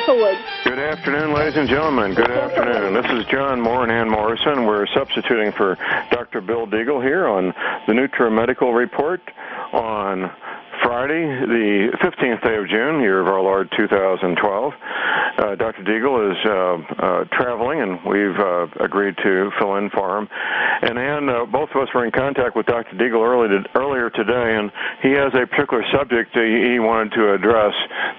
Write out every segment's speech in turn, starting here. Castlewood. Good afternoon, ladies and gentlemen. Good afternoon. This is John Moore and Ann Morrison. We're substituting for Dr. Bill Deagle here on the Nutri-Medical Report on Friday, the 15th day of June, year of our Lord 2012. Dr. Deagle is traveling, and we've agreed to fill in for him. And Ann, both of us were in contact with Dr. Deagle earlier today, and he has a particular subject he wanted to address,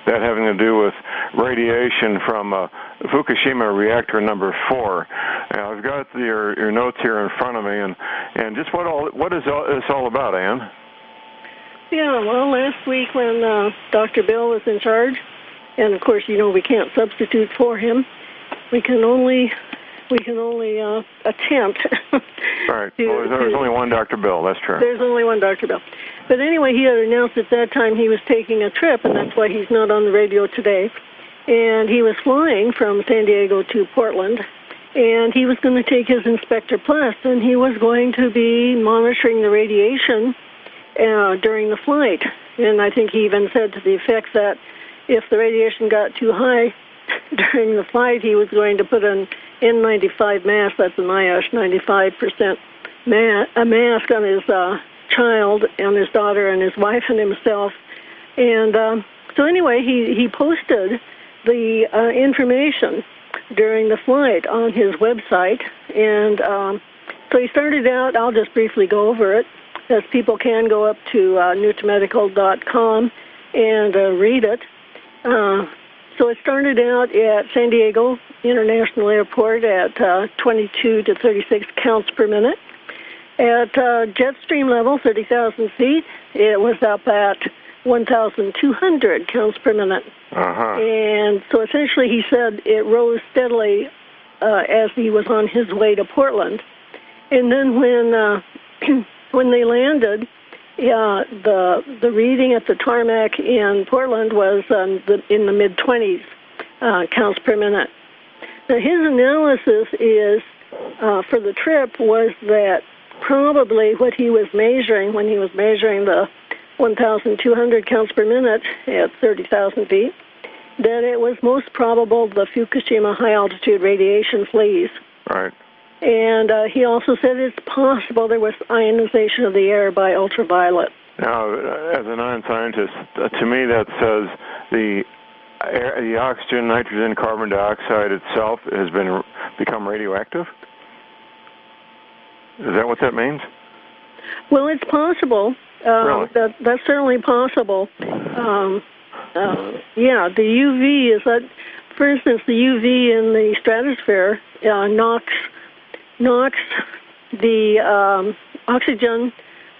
that having to do with radiation from Fukushima reactor number 4. Now, I've got your notes here in front of me, and just what is this all about, Ann? Yeah, well, last week when Dr. Bill was in charge, and of course, you know, we can't substitute for him. We can only attempt. All right. Well, there's only one Dr. Bill. That's true. There's only one Dr. Bill. But anyway, he had announced at that time he was taking a trip, and that's why he's not on the radio today. And he was flying from San Diego to Portland, and he was going to take his Inspector Plus, and he was going to be monitoring the radiation during the flight. And I think he even said to the effect that if the radiation got too high during the flight, he was going to put an N95 mask, that's an NIOSH-95% mask on his child and his daughter and his wife and himself. And so anyway, he posted the information during the flight on his website. And so he started out, I'll just briefly go over it, as people can go up to Nutrimedical.com and read it. So it started out at San Diego International Airport at 22 to 36 counts per minute. At jet stream level, 30,000 feet, it was up at 1,200 counts per minute. Uh-huh. And so essentially he said it rose steadily as he was on his way to Portland. And then when when they landed, the reading at the tarmac in Portland was in the mid-20s counts per minute. Now, his analysis is for the trip was that probably what he was measuring when he was measuring the 1,200 counts per minute at 30,000 feet, that it was most probable the Fukushima high-altitude radiation flees. Right. And he also said it's possible there was ionization of the air by ultraviolet. Now, as a non-scientist, to me that says the oxygen, nitrogen, carbon dioxide itself has become radioactive? Is that what that means? Well, it's possible. Really? That's certainly possible. Yeah, the UV is that. For instance, the UV in the stratosphere knocks the oxygen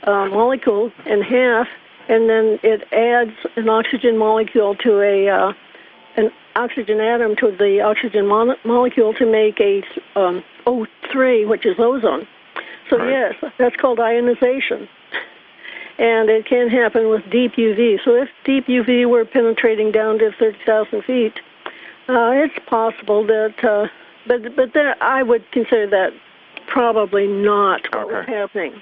molecule in half, and then it adds an oxygen molecule to an oxygen atom to the oxygen molecule to make a O3, which is ozone. So right. Yes, that's called ionization, and it can happen with deep UV. So if deep UV were penetrating down to 30,000 feet, it's possible that. But there, I would consider that probably not what was happening.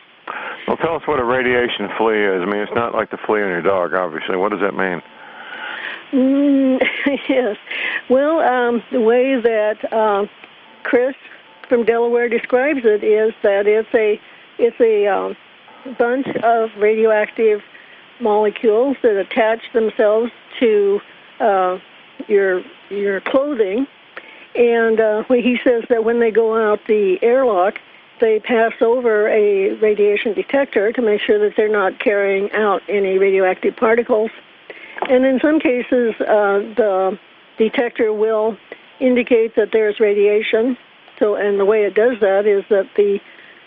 Well, tell us what a radiation flea is. I mean, it's not like the flea on your dog, obviously. What does that mean? Yes. Well, the way that Chris from Delaware describes it is that it's a bunch of radioactive molecules that attach themselves to your clothing. And he says that when they go out the airlock, they pass over a radiation detector to make sure that they're not carrying out any radioactive particles. And in some cases, the detector will indicate that there's radiation. So, and the way it does that is that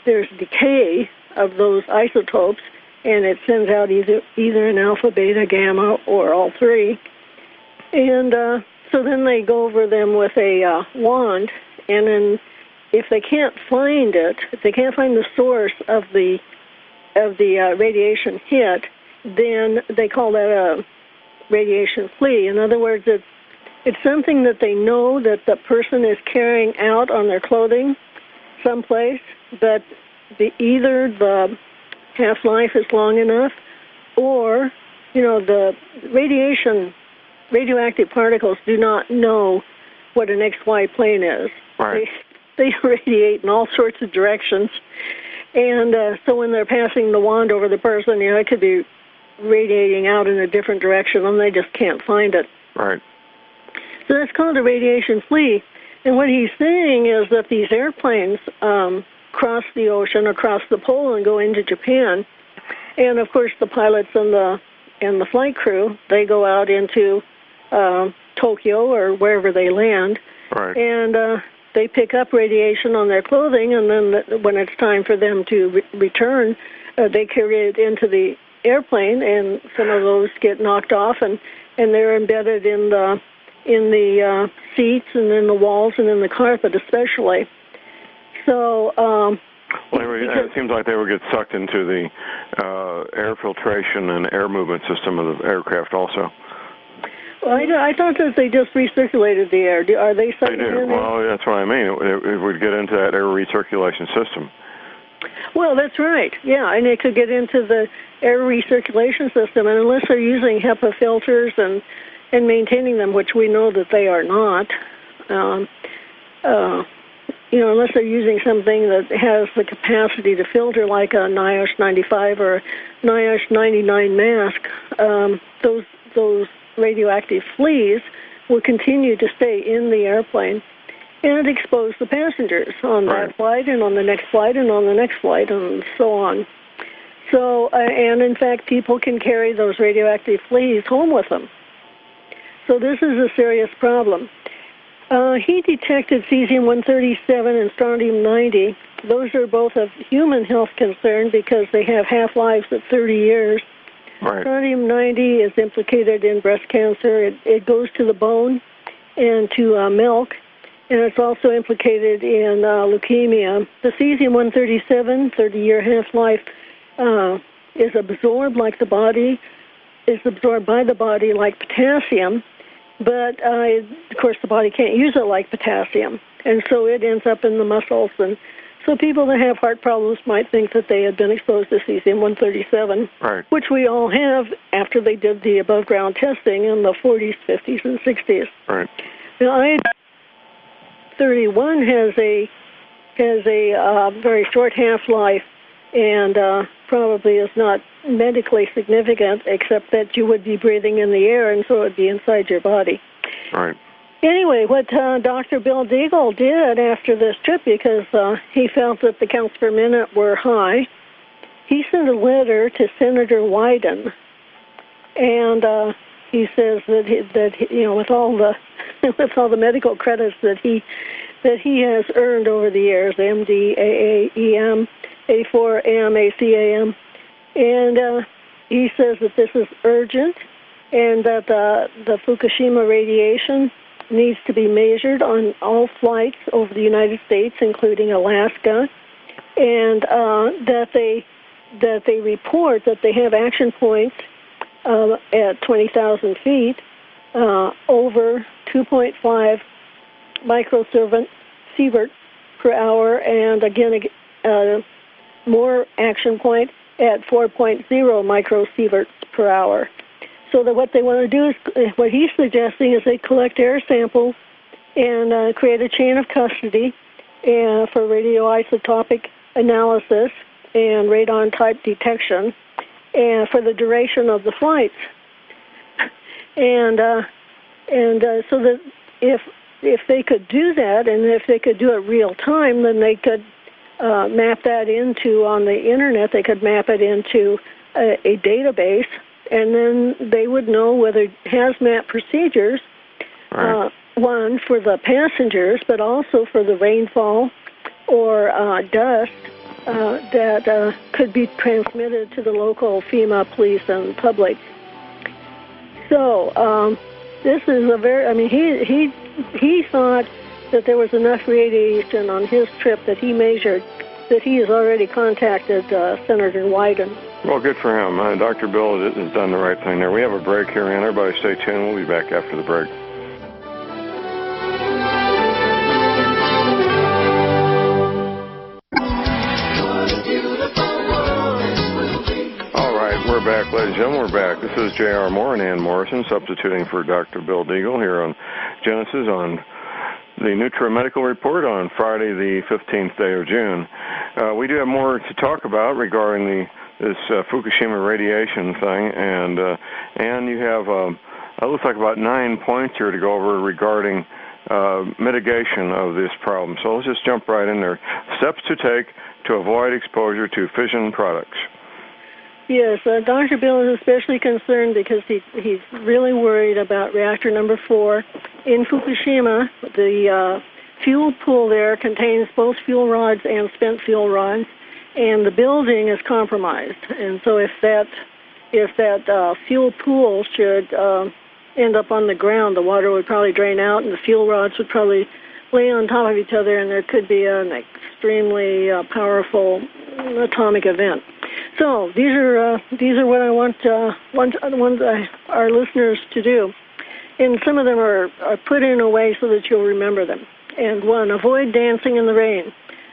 there's decay of those isotopes, and it sends out either an alpha, beta, gamma, or all three. And so then they go over them with a wand, and then if they can't find it, if they can't find the source of the radiation hit, then they call that a radiation flea. In other words, it's something that they know that the person is carrying out on their clothing someplace, but either the half-life is long enough, or, you know, the radiation radioactive particles do not know what an XY plane is. Right. They radiate in all sorts of directions. And so when they're passing the wand over the person, you know, it could be radiating out in a different direction, and they just can't find it. Right. So that's called a radiation flea. And what he's saying is that these airplanes cross the ocean, across the pole, and go into Japan. And, of course, the pilots and the flight crew, they go out into Tokyo or wherever they land. Right. And they pick up radiation on their clothing, and then when it's time for them to return, they carry it into the airplane, and some of those get knocked off, and they're embedded in the seats and in the walls and in the carpet especially. So it seems like they would get sucked into the air filtration and air movement system of the aircraft also. Well, I thought that they just recirculated the air. Are they sucked in? They do. Well, that's what I mean. It would get into that air recirculation system. Well, that's right. Yeah, and it could get into the air recirculation system, and unless they're using HEPA filters and maintaining them, which we know that they are not, you know, unless they're using something that has the capacity to filter, like a NIOSH-95 or a NIOSH-99 mask, those radioactive fleas will continue to stay in the airplane and expose the passengers on that flight and on the next flight and on the next flight and so on. So, and in fact, people can carry those radioactive fleas home with them. So this is a serious problem. He detected cesium-137 and strontium-90. Those are both of human health concern because they have half-lives of 30 years. Right. Strontium-90 is implicated in breast cancer. It goes to the bone and to milk, and it's also implicated in leukemia. The cesium-137, 30-year half-life, is absorbed like the body. It's absorbed by the body like potassium, but of course the body can't use it like potassium, and so it ends up in the muscles. And so people that have heart problems might think that they had been exposed to cesium-137, right, which we all have after they did the above-ground testing in the 40s, 50s, and 60s. Right. Now, I-31 has a very short half-life, and probably is not medically significant, except that you would be breathing in the air, and so it would be inside your body. Right. Anyway, what Dr. Bill Deagle did after this trip, because he felt that the counts per minute were high, he sent a letter to Senator Wyden, and he says that you know, with all the medical credits that he has earned over the years, MD, AAEM, A4AM, ACAM, and he says that this is urgent and that the Fukushima radiation needs to be measured on all flights over the United States, including Alaska, and that they report that they have action points at 20,000 feet over 2.5 microsievert per hour, and again more action point at 4.0 microsieverts per hour. So that what they want to do is, what he's suggesting is they collect air samples and create a chain of custody for radioisotopic analysis and radon-type detection for the duration of the flights. And so that if they could do that, and if they could do it real time, then they could map that into, on the internet, they could map it into a database, and then they would know whether hazmat procedures, one, for the passengers, but also for the rainfall or dust that could be transmitted to the local FEMA, police, and public. So this is a very, I mean, he thought that there was enough radiation on his trip that he measured, that he has already contacted Senator Wyden. Well, good for him. Dr. Bill has done the right thing there. We have a break here, and everybody stay tuned. We'll be back after the break. All right, we're back back, ladies and gentlemen. We're back. This is J.R. Moore and Ann Morrison, substituting for Dr. Bill Deagle here on Genesis on the Nutri-Medical Report on Friday, the 15th day of June. We do have more to talk about regarding this Fukushima radiation thing, and Ann, you have it looks like about 9 points here to go over regarding mitigation of this problem. So let's just jump right in there. Steps to take to avoid exposure to fission products. Yes, Dr. Bill is especially concerned because he's really worried about reactor number 4 in Fukushima. The fuel pool there contains both fuel rods and spent fuel rods, and the building is compromised. And so if that fuel pool should end up on the ground, the water would probably drain out and the fuel rods would probably lay on top of each other, and there could be an extremely powerful atomic event. So these are what I want our listeners to do, and some of them are put in a way so that you'll remember them. And one, avoid dancing in the rain,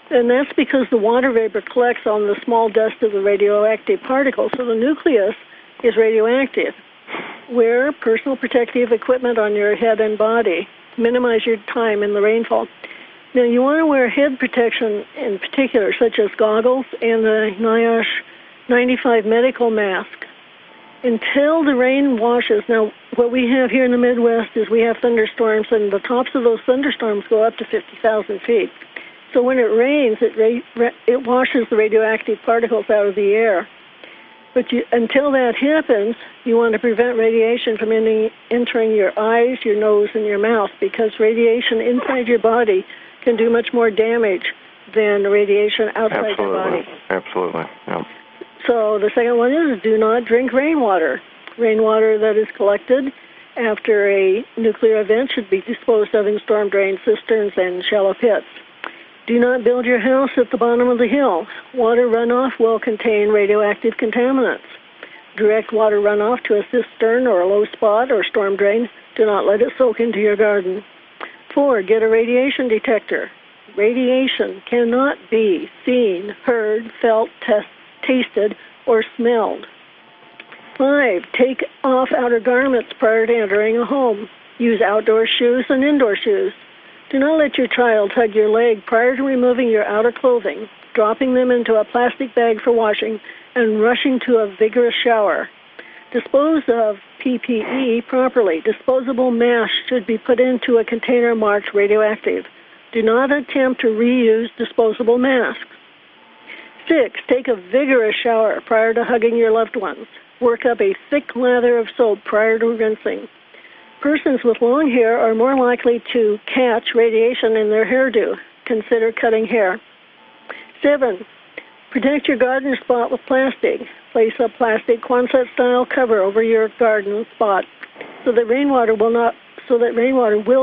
and that's because the water vapor collects on the small dust of the radioactive particles, so the nucleus is radioactive. Wear personal protective equipment on your head and body. Minimize your time in the rainfall. Now, you want to wear head protection in particular, such as goggles and the NIOSH-95 medical mask, until the rain washes. Now, what we have here in the Midwest is we have thunderstorms, and the tops of those thunderstorms go up to 50,000 feet. So when it rains, it washes the radioactive particles out of the air. But until that happens, you want to prevent radiation from entering your eyes, your nose, and your mouth, because radiation inside your body can do much more damage than radiation outside your body. Absolutely, yeah. So the second one is do not drink rainwater. Rainwater that is collected after a nuclear event should be disposed of in storm drain cisterns and shallow pits. Do not build your house at the bottom of the hill. Water runoff will contain radioactive contaminants. Direct water runoff to a cistern or a low spot or storm drain. Do not let it soak into your garden. 4, get a radiation detector. Radiation cannot be seen, heard, felt, tasted, or smelled. 5, take off outer garments prior to entering a home. Use outdoor shoes and indoor shoes. Do not let your child hug your leg prior to removing your outer clothing, dropping them into a plastic bag for washing, and rushing to a vigorous shower. Dispose of PPE properly. Disposable masks should be put into a container marked radioactive. Do not attempt to reuse disposable masks. 6, take a vigorous shower prior to hugging your loved ones. Work up a thick lather of soap prior to rinsing. Persons with long hair are more likely to catch radiation in their hairdo. Consider cutting hair. 7, protect your garden spot with plastic. Place a plastic Quonset-style cover over your garden spot so that rainwater will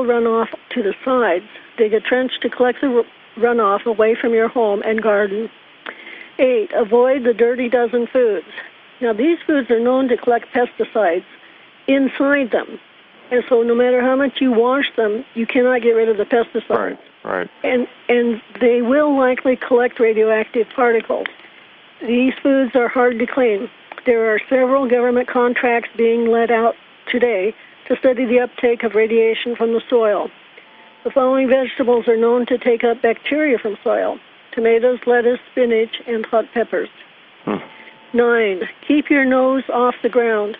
run off to the sides. Dig a trench to collect the runoff away from your home and garden. 8, avoid the dirty dozen foods. Now, these foods are known to collect pesticides inside them. And so no matter how much you wash them, you cannot get rid of the pesticides. Right. And they will likely collect radioactive particles. These foods are hard to clean. There are several government contracts being let out today to study the uptake of radiation from the soil. The following vegetables are known to take up bacteria from soil: tomatoes, lettuce, spinach, and hot peppers. 9, keep your nose off the ground.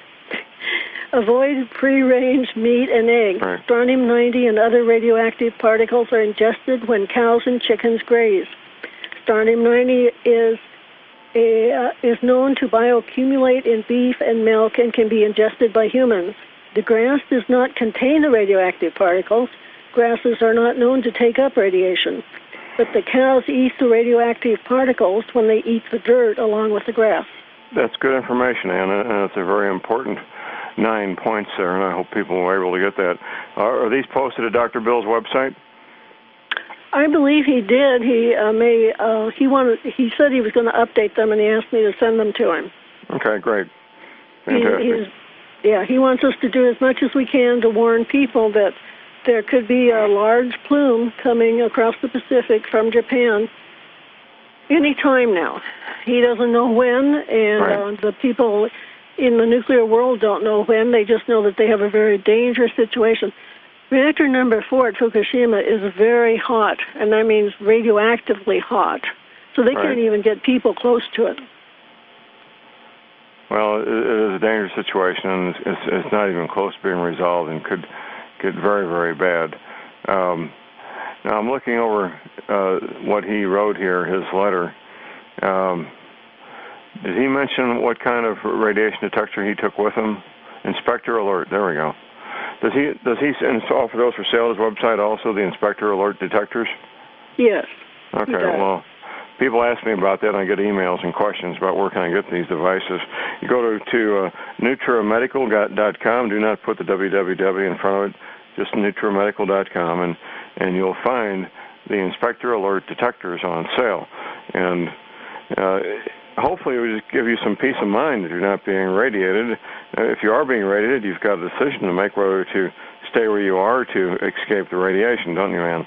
Avoid free-range meat and eggs. Right. Strontium-90 and other radioactive particles are ingested when cows and chickens graze. Strontium-90 is known to bioaccumulate in beef and milk and can be ingested by humans. The grass does not contain the radioactive particles. Grasses are not known to take up radiation, but the cows eat the radioactive particles when they eat the dirt along with the grass. That's good information, Anna, and it's a very important 9 points there, and I hope people were able to get that. Are these posted at Dr. Bill's website? I believe he did. He said he was going to update them, and he asked me to send them to him. Okay, great. Fantastic. He wants us to do as much as we can to warn people that there could be a large plume coming across the Pacific from Japan any time now. He doesn't know when, and the people in the nuclear world don't know when. They just know that they have a very dangerous situation. Reactor number 4 at Fukushima is very hot, and I mean radioactively hot. So they can't even get people close to it. Well, it is a dangerous situation, and it's not even close to being resolved, and could get very, very bad. Now I'm looking over what he wrote here, his letter. Did he mention what kind of radiation detector he took with him? Inspector Alert. There we go. Does he offer those for sale at his website also, the Inspector Alert detectors? Yes. Okay. Well, people ask me about that, and I get emails and questions about where can I get these devices. You go to Nutrimedical.com. Do not put the www in front of it. Just Nutrimedical.com, and you'll find the Inspector Alert detectors on sale. And hopefully it will just give you some peace of mind that you're not being radiated. If you are being radiated, you've got a decision to make whether to stay where you are or to escape the radiation, don't you, Ann?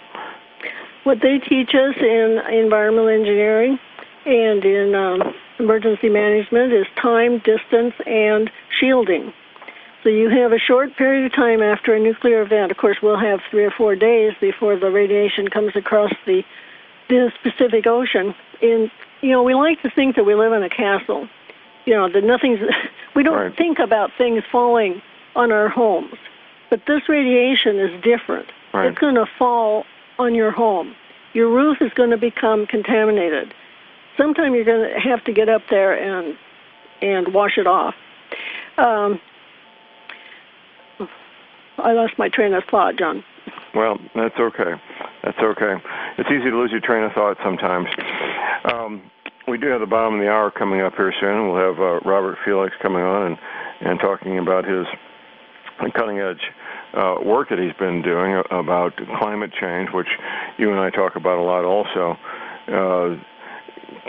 What they teach us in environmental engineering and in emergency management is time, distance, and shielding. So you have a short period of time after a nuclear event. Of course, we'll have 3 or 4 days before the radiation comes across the Pacific Ocean. And, you know, we like to think that we live in a castle. You know, that nothing's... We don't think about things falling on our homes. But this radiation is different. It's going to fall on your home. Your roof is going to become contaminated. Sometime you're going to have to get up there and wash it off. I lost my train of thought, John. Well, that's okay. That's okay. It's easy to lose your train of thought sometimes. We do have the bottom of the hour coming up here soon. We'll have Robert Felix coming on and talking about his cutting-edge work that he's been doing about climate change, which you and I talk about a lot also.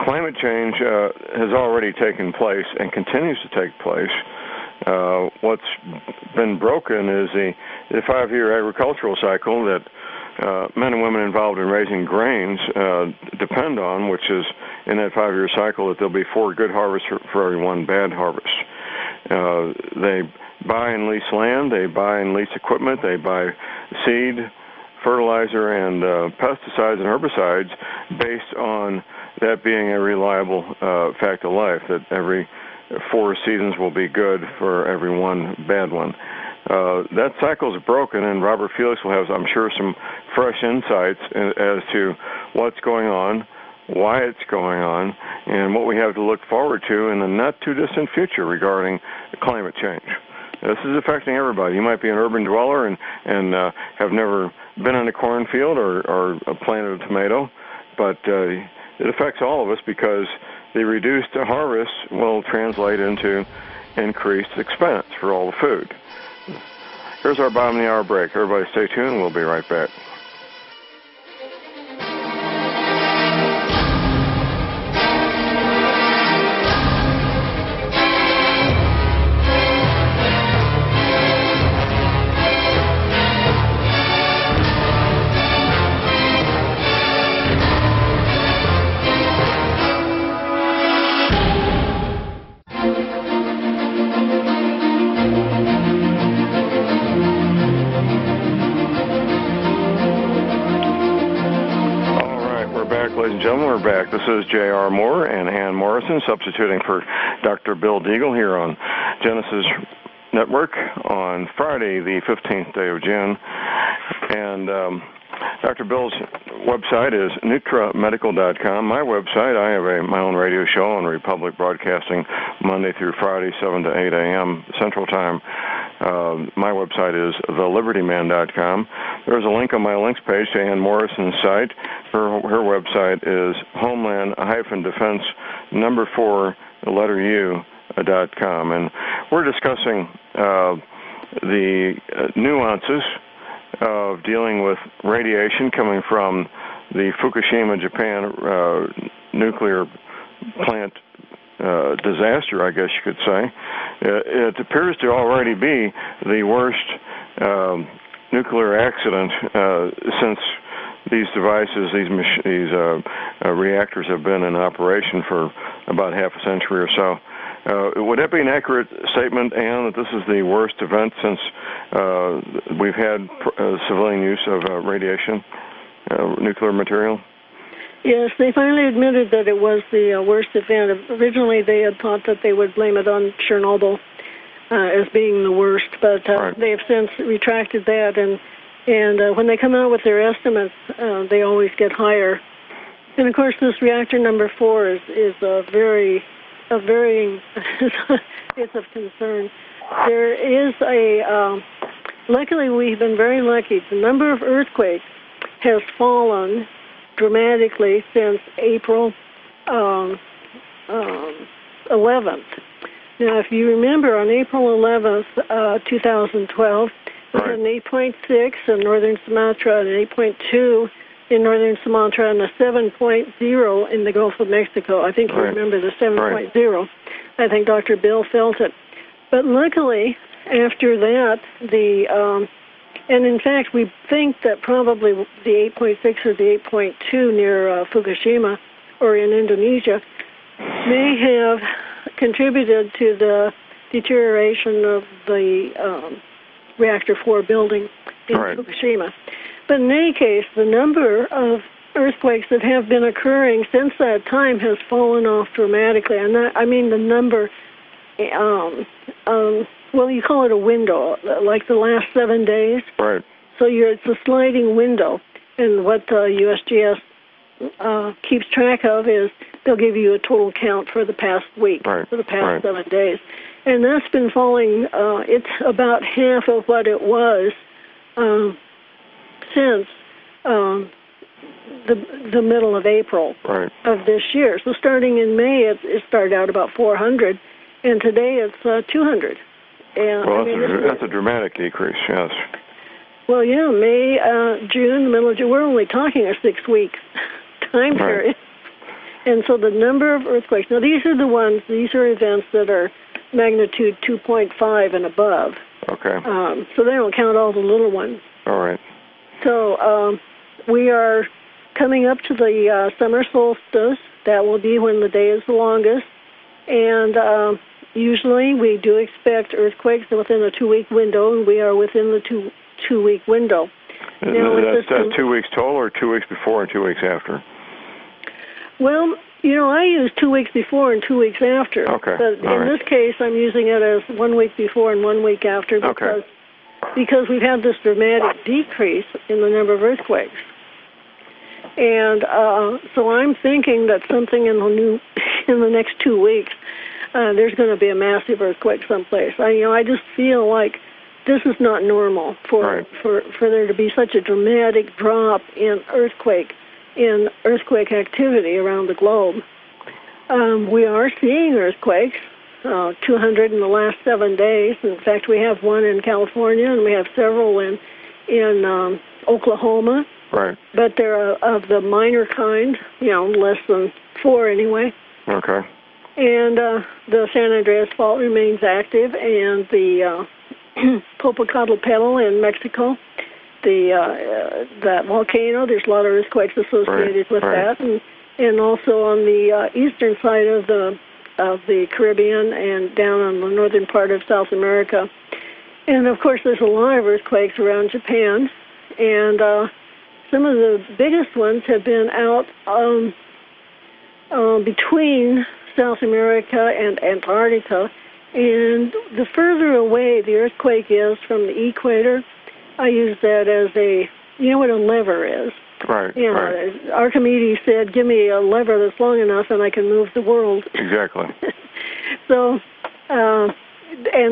Climate change has already taken place and continues to take place. What's been broken is the 5-year agricultural cycle that men and women involved in raising grains depend on, which is in that 5-year cycle that there'll be 4 good harvests for every 1 bad harvest. They buy and lease land, they buy and lease equipment, they buy seed, fertilizer, and pesticides and herbicides based on that being a reliable fact of life, that every 4 seasons will be good for every 1 bad one. That cycle's broken, and Robert Felix will have, I'm sure, some fresh insights as to what's going on, why it's going on, and what we have to look forward to in the not-too-distant future regarding climate change. This is affecting everybody. You might be an urban dweller and have never been in a cornfield or planted a tomato, but it affects all of us because the reduced harvest will translate into increased expense for all the food. Here's our bottom of the hour break. Everybody stay tuned. We'll be right back. This is J.R. Moore and Ann Morrison, substituting for Dr. Bill Deagle here on Genesis Network on Friday, the 15th day of June. And Dr. Bill's website is Nutrimedical.com. My website, I have my own radio show on Republic Broadcasting Monday through Friday, 7 to 8 a.m. Central Time. My website is thelibertyman.com. There's a link on my links page to Ann Morrison's site. Her website is homeland-defense4u.com. And we're discussing the nuances of dealing with radiation coming from the Fukushima, Japan nuclear plant disaster, I guess you could say. It appears to already be the worst nuclear accident since these devices, these reactors have been in operation for about half a century or so. Would that be an accurate statement, Ann, that this is the worst event since we've had civilian use of radiation, nuclear material? Yes, they finally admitted that it was the worst event. Originally, they had thought that they would blame it on Chernobyl as being the worst, but right. They have since retracted that. And when they come out with their estimates, they always get higher. And of course, this reactor number 4 is a very it's of concern. There is a luckily we've been very lucky. The number of earthquakes has fallen dramatically since April 11th. Now, if you remember, on April 11th, 2012, we had an 8.6 in northern Sumatra, an 8.2 in northern Sumatra, and a 7.0 in the Gulf of Mexico. I think you remember the 7.0. I think Dr. Bill felt it. But luckily, after that, the and in fact, we think that probably the 8.6 or the 8.2 near Fukushima or in Indonesia may have contributed to the deterioration of the Reactor 4 building in Fukushima. But in any case, the number of earthquakes that have been occurring since that time has fallen off dramatically. And I mean the number, well, you call it a window, like the last 7 days. Right. So it's a sliding window. And what USGS keeps track of is they'll give you a total count for the past week, for the past 7 days. And that's been falling, it's about half of what it was since the middle of April of this year. So starting in May, it started out about 400, and today it's 200. And, well, that's a dramatic decrease, yes. Well, yeah, May, June, middle of June, we're only talking a 6 week time period. And so the number of earthquakes, now these are the ones, these are events that are magnitude 2.5 and above. Okay. So they don't count all the little ones. All right. So we are coming up to the summer solstice. That will be when the day is the longest. And usually we do expect earthquakes within a 2 week window, and we are within the two week window. Now, that's 2 weeks total, or 2 weeks before and 2 weeks after? Well, you know, I use 2 weeks before and 2 weeks after. Okay. But in this case, I'm using it as 1 week before and 1 week after because we've had this dramatic decrease in the number of earthquakes. And so I'm thinking that something in the next 2 weeks, there's going to be a massive earthquake someplace. I just feel like this is not normal for there to be such a dramatic drop in earthquake activity around the globe. We are seeing earthquakes, 200 in the last 7 days. In fact, we have one in California, and we have several in Oklahoma. Right. But they're of the minor kind, you know, less than four anyway. Okay. And the San Andreas Fault remains active, and the Popocatépetl in Mexico, that volcano, there's a lot of earthquakes associated with that, and also on the eastern side of the Caribbean and down on the northern part of South America. And of course, there's a lot of earthquakes around Japan, and some of the biggest ones have been out between South America and Antarctica, and the further away the earthquake is from the equator, I use that as a, you know what a lever is. Right, you know, Archimedes said, give me a lever that's long enough and I can move the world. Exactly. So, and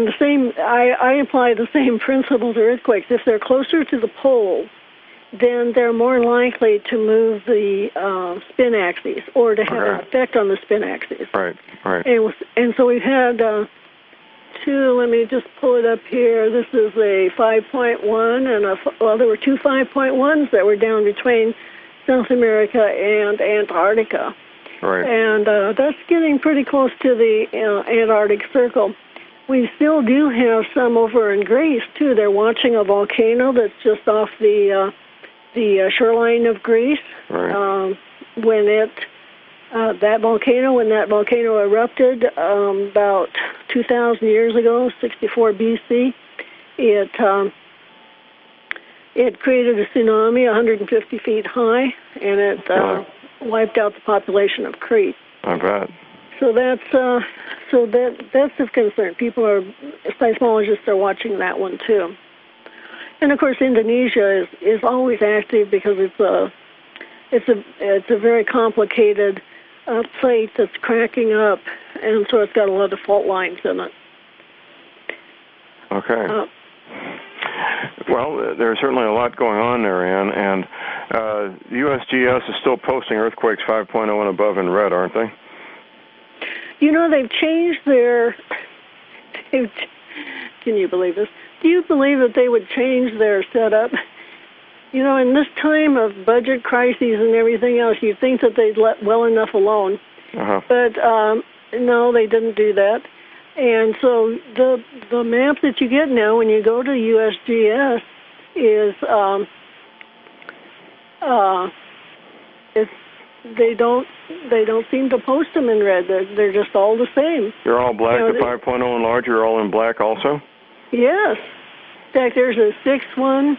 the same, I apply the same principle to earthquakes. If they're closer to the pole, then they're more likely to move the spin axis or to have an effect on the spin axis. Right. And so we've had... let me just pull it up here. This is a 5.1, and there were two 5.1s that were down between South America and Antarctica. Right. And that's getting pretty close to the Antarctic Circle. We still do have some over in Greece, too. They're watching a volcano that's just off the shoreline of Greece. Right. When it When that volcano erupted about 2,000 years ago, 64 B.C., it created a tsunami 150 feet high, and it wiped out the population of Crete. All right. So that's of concern. Seismologists are watching that one too. And of course, Indonesia is always active because it's a very complicated plate that's cracking up, and so it's got a lot of fault lines in it. Okay. Well, there's certainly a lot going on there, Ann, and USGS is still posting earthquakes 5.0 and above in red, aren't they? You know, they've changed their... Can you believe this? Do you believe that they would change their setup? You know, in this time of budget crises and everything else, you'd think that they'd let well enough alone. Uh-huh. But no, they didn't do that. And so the map that you get now when you go to USGS is they don't seem to post them in red. They're just all the same. They're all black. You know, the 5.0 and larger are all in black also? Yes. In fact, there's a 6.0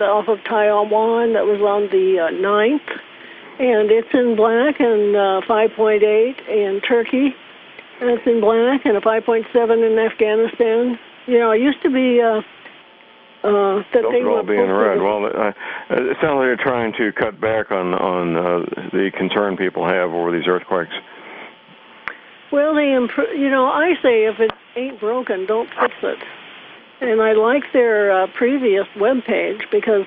off of Taiwan that was on the 9th, and it's in black, and 5.8 in Turkey. That's in black, and a 5.7 in Afghanistan. You know, it used to be that they would all be in red. Well, it sounds like they're trying to cut back on the concern people have over these earthquakes. Well, you know, I say if it ain't broken, don't fix it. And I like their previous webpage because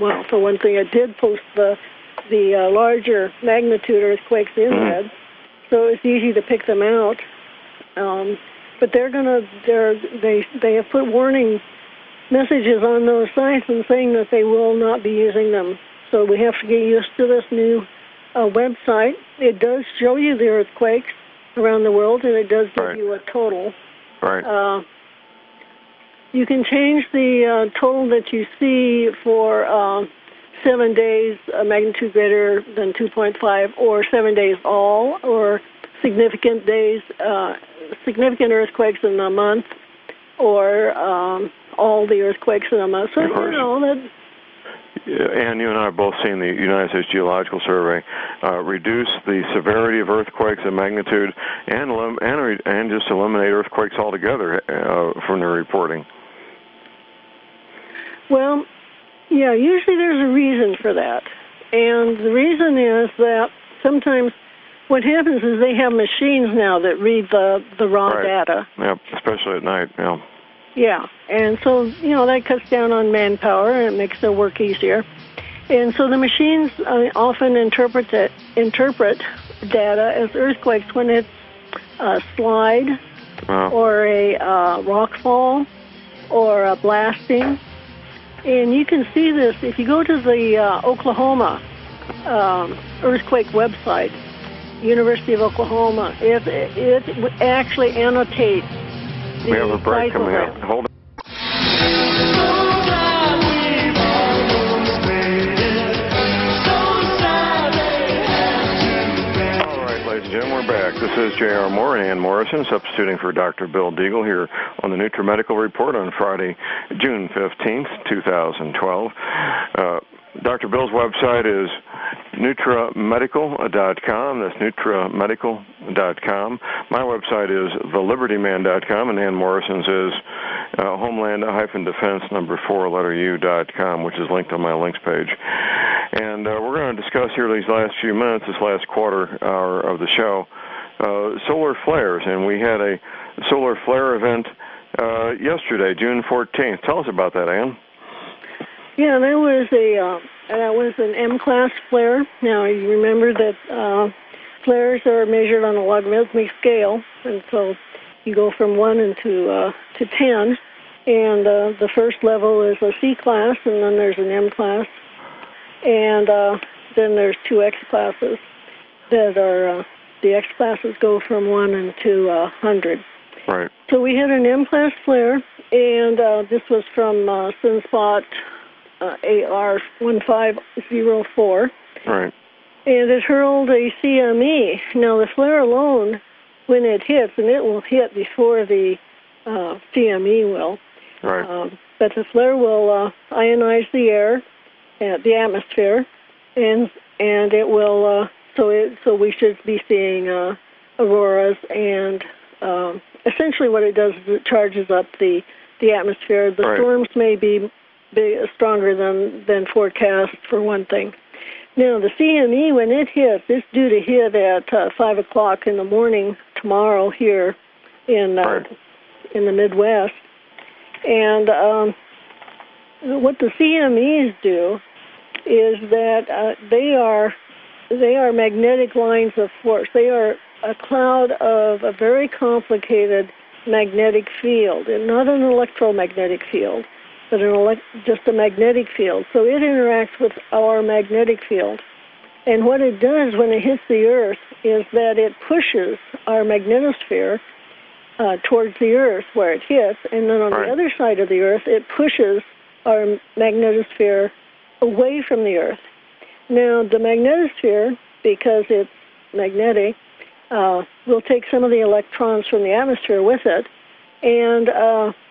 well, for one thing, it did post the larger magnitude earthquakes in red, so it's easy to pick them out. But they have put warning messages on those sites and saying that they will not be using them. So we have to get used to this new website. It does show you the earthquakes around the world, and it does give you a total. Right. You can change the total that you see for 7 days magnitude greater than 2.5, or 7 days all, or significant days, significant earthquakes in a month, or all the earthquakes in a month. So, you know, that... Yeah, and you and I have both seen the United States Geological Survey reduce the severity of earthquakes and magnitude, and just eliminate earthquakes altogether from their reporting. Well, yeah, usually there's a reason for that. And the reason is that sometimes what happens is they have machines now that read the raw data. Yeah, especially at night, yeah. Yeah, and so, you know, that cuts down on manpower and it makes their work easier. And so the machines often interpret data as earthquakes when it's a slide or a rock fall or a blasting. And you can see this if you go to the Oklahoma earthquake website, University of Oklahoma. It actually annotates. We have a break coming up. Hold on. All right, ladies and gentlemen, we're back. This is J.R. Moore and Ann Morrison, substituting for Dr. Bill Deagle here on the Nutri-Medical Report on Friday, June 15th, 2012. Dr. Bill's website is Nutrimedical.com. That's Nutrimedical.com. My website is thelibertyman.com, and Ann Morrison's is homeland-defense4u.com, which is linked on my links page. And we're going to discuss here these last few minutes, this last quarter hour of the show, solar flares. And we had a solar flare event yesterday, June 14th. Tell us about that, Ann. Yeah, that was an M-class flare. Now, you remember that flares are measured on a logarithmic scale, and so you go from 1 to 10, and the first level is a C-class, and then there's an M-class, and then there's two X-classes that are, the X-classes go from 1 and to 100. Right. So we had an M-class flare, and this was from Sunspot AR 1504. Right. and it hurled a CME. Now, the flare alone, when it hits, and it will hit before the CME will, right. But the flare will ionize the air, the atmosphere, and it will. So we should be seeing auroras, and essentially what it does is it charges up the atmosphere. The right. storms may be stronger than forecast, for one thing. Now, the CME, when it hits, it's due to hit at 5 o'clock in the morning tomorrow here in the Midwest. And what the CMEs do is that they are magnetic lines of force. They are a cloud of a very complicated magnetic field, and not an electromagnetic field, but just a magnetic field. So it interacts with our magnetic field. And what it does when it hits the Earth is that it pushes our magnetosphere towards the Earth where it hits, and then on right. the other side of the Earth, it pushes our magnetosphere away from the Earth. Now, the magnetosphere, because it's magnetic, will take some of the electrons from the atmosphere with it, and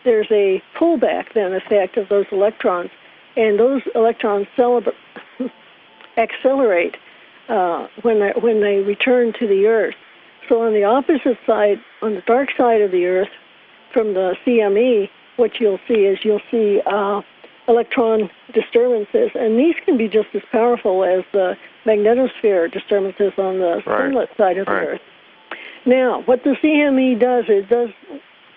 there's a pullback, then, effect of those electrons, and those electrons accelerate when they return to the Earth. So on the opposite side, on the dark side of the Earth, from the CME, what you'll see is electron disturbances, and these can be just as powerful as the magnetosphere disturbances on the right. sunlit side of right. the Earth. Now, what the CME does, it does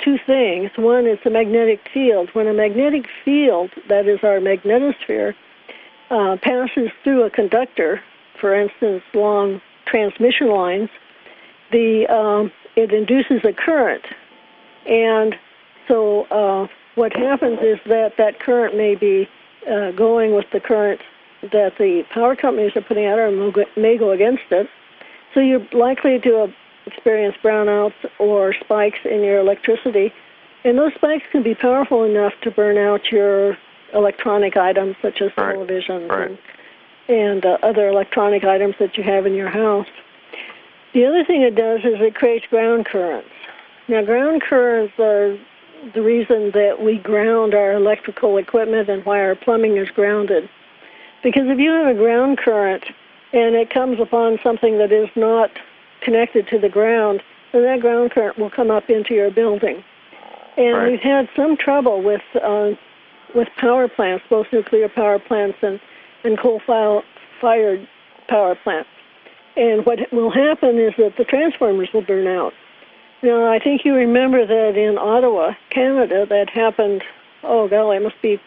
two things. One, it's a magnetic field. When a magnetic field, that is our magnetosphere, passes through a conductor, for instance, long transmission lines, it induces a current. And so what happens is that current may be going with the current that the power companies are putting out, or may go against it. So you're likely to experience brownouts or spikes in your electricity. And those spikes can be powerful enough to burn out your electronic items, such as right. televisions right. and other electronic items that you have in your house. The other thing it does is it creates ground currents. Now, ground currents are the reason that we ground our electrical equipment and why our plumbing is grounded. Because if you have a ground current and it comes upon something that is not connected to the ground, then that ground current will come up into your building. And right. we've had some trouble with power plants, both nuclear power plants and coal-fired power plants. And what will happen is that the transformers will burn out. Now, I think you remember that in Ottawa, Canada, that happened, oh, golly, it must be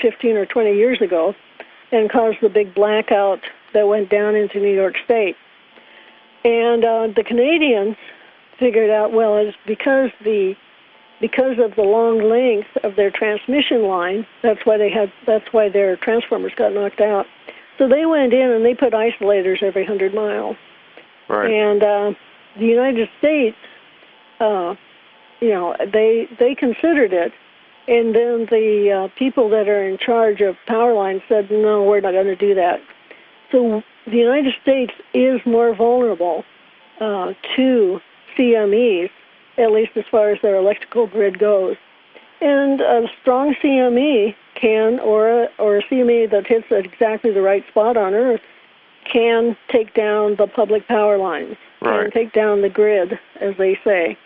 15 or 20 years ago, and caused the big blackout that went down into New York State. And the Canadians figured out, well, it's because of the long length of their transmission line, that's why their transformers got knocked out. So they went in and they put isolators every 100 miles. Right. And the United States, they considered it, and then the people that are in charge of power lines said, no, we're not going to do that. So the United States is more vulnerable to CMEs, at least as far as their electrical grid goes. And a strong CME can, or a CME that hits at exactly the right spot on Earth, can take down the public power lines, right. can take down the grid, as they say.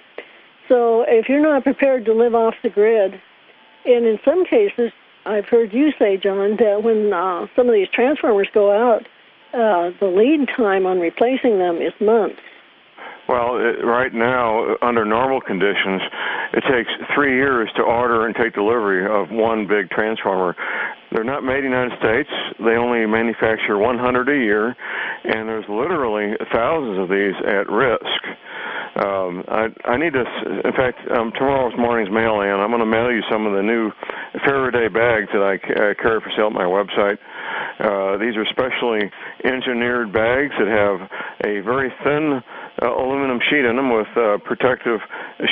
So if you're not prepared to live off the grid, and in some cases, I've heard you say, John, that when some of these transformers go out, the lead time on replacing them is months. Well, right now, under normal conditions, it takes 3 years to order and take delivery of one big transformer. They're not made in the United States. They only manufacture 100 a year, and there's literally thousands of these at risk. I need to, in fact, tomorrow's morning's mail, Ann, I'm going to mail you some of the new Faraday bags that I carry for sale at my website. These are specially engineered bags that have a very thin aluminum sheet in them with protective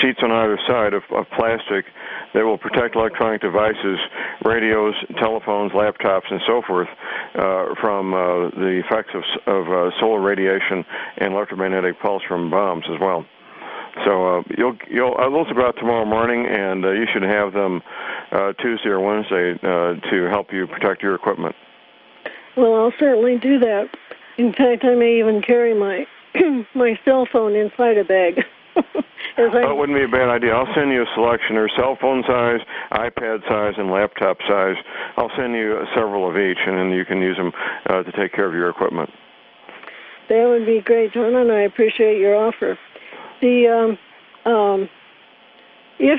sheets on either side of plastic that will protect electronic devices, radios, telephones, laptops, and so forth from the effects of solar radiation and electromagnetic pulse from bombs as well. So those are out tomorrow morning, and you should have them Tuesday or Wednesday to help you protect your equipment. Well, I'll certainly do that. In fact, I may even carry my my cell phone inside a bag. That wouldn't be a bad idea. I'll send you a selection. There's cell phone size, iPad size, and laptop size. I'll send you several of each, and then you can use them to take care of your equipment. That would be great, John, and I appreciate your offer. If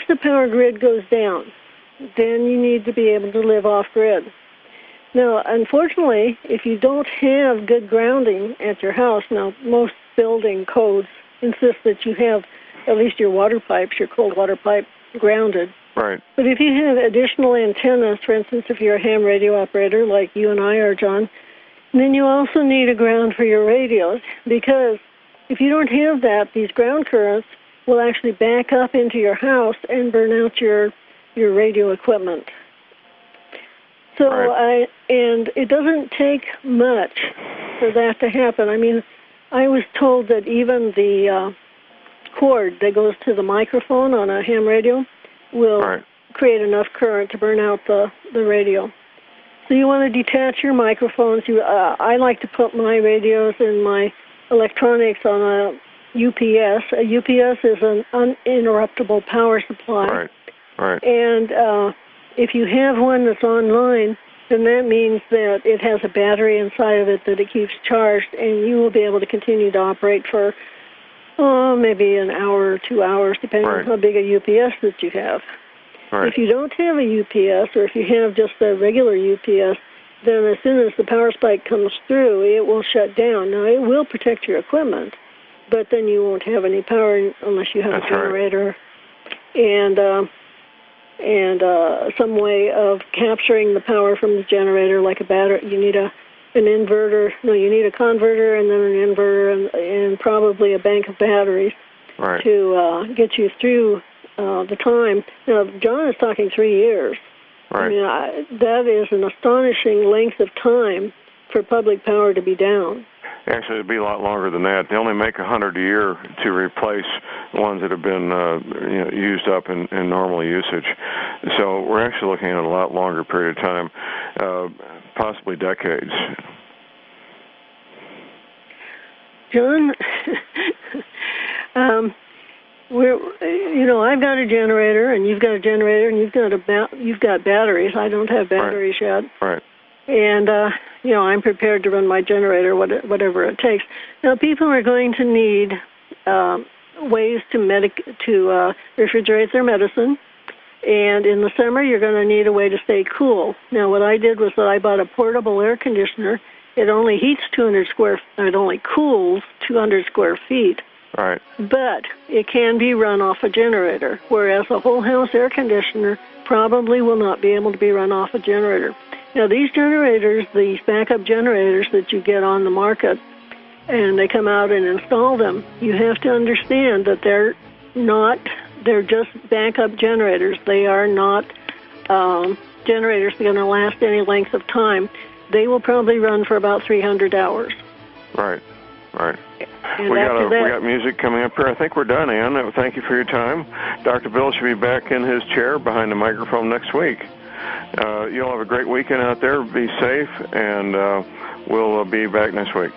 the power grid goes down, then you need to be able to live off-grid. Now, unfortunately, if you don't have good grounding at your house, now most building codes insist that you have at least your water pipes, your cold water pipe, grounded. Right. But if you have additional antennas, for instance, if you're a ham radio operator like you and I are, John, then you also need a ground for your radios, because if you don't have that, these ground currents will actually back up into your house and burn out your radio equipment. So right. And it doesn't take much for that to happen. I mean, I was told that even the cord that goes to the microphone on a ham radio will right. create enough current to burn out the radio. So you want to detach your microphones. I like to put my radios and my electronics on a UPS. A UPS is an uninterruptible power supply. Right, right. And if you have one that's online, then that means that it has a battery inside of it that it keeps charged, and you will be able to continue to operate for maybe an hour or 2 hours, depending right. on how big a UPS that you have. Right. If you don't have a UPS, or if you have just a regular UPS, then as soon as the power spike comes through, it will shut down. Now, it will protect your equipment, but then you won't have any power unless you have a generator right. and some way of capturing the power from the generator, like a battery. You need an inverter. No, you need a converter and then an inverter and probably a bank of batteries right. to get you through the time. Now, John is talking 3 years. Right. I mean, that is an astonishing length of time for public power to be down. Actually, it'd be a lot longer than that. They only make 100 a year to replace ones that have been used up in normal usage. So we're actually looking at a lot longer period of time, possibly decades. John, I've got a generator, and you've got a generator, and you've got batteries. I don't have batteries right. yet. Right. And I'm prepared to run my generator, whatever it takes. Now, people are going to need ways to refrigerate their medicine, and in the summer you're going to need a way to stay cool. Now, what I did was that I bought a portable air conditioner. It only heats 200 square. It only cools 200 square feet. Right. But it can be run off a generator, whereas a whole house air conditioner probably will not be able to be run off a generator. Now, these generators, these backup generators that you get on the market, and they come out and install them, you have to understand that they're just backup generators. They are not generators that are going to last any length of time. They will probably run for about 300 hours. Right, right. We got music coming up here. I think we're done, Ann. Thank you for your time. Dr. Bill should be back in his chair behind the microphone next week. You'll have a great weekend out there. Be safe, and we'll be back next week.